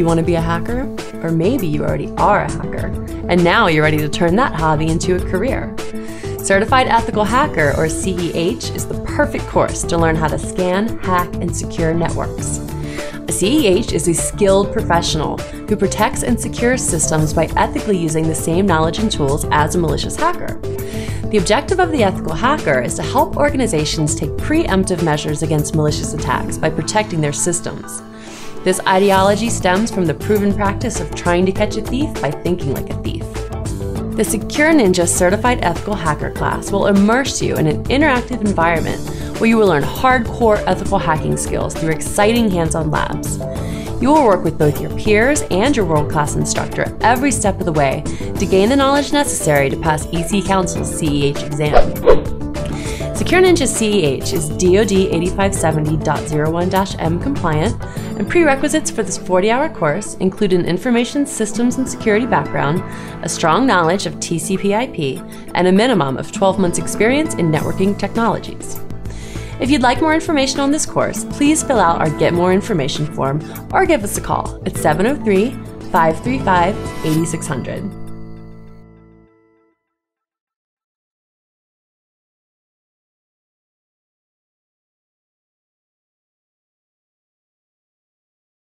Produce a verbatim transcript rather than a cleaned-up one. you want to be a hacker, or maybe you already are a hacker, and now you're ready to turn that hobby into a career. Certified Ethical Hacker, or C E H, is the perfect course to learn how to scan, hack, and secure networks. A C E H is a skilled professional who protects and secures systems by ethically using the same knowledge and tools as a malicious hacker. The objective of the ethical hacker is to help organizations take preemptive measures against malicious attacks by protecting their systems. This ideology stems from the proven practice of trying to catch a thief by thinking like a thief. The Secure Ninja Certified Ethical Hacker class will immerse you in an interactive environment where you will learn hardcore ethical hacking skills through exciting hands-on labs. You will work with both your peers and your world-class instructor every step of the way to gain the knowledge necessary to pass E C Council's C E H exam. Secure Ninja C E H is D O D eight five seven zero dot zero one dash M compliant, and prerequisites for this forty-hour course include an information systems and security background, a strong knowledge of T C P I P, and a minimum of twelve months experience in networking technologies. If you'd like more information on this course, please fill out our Get More Information form or give us a call at seven oh three, five three five, eight six zero zero.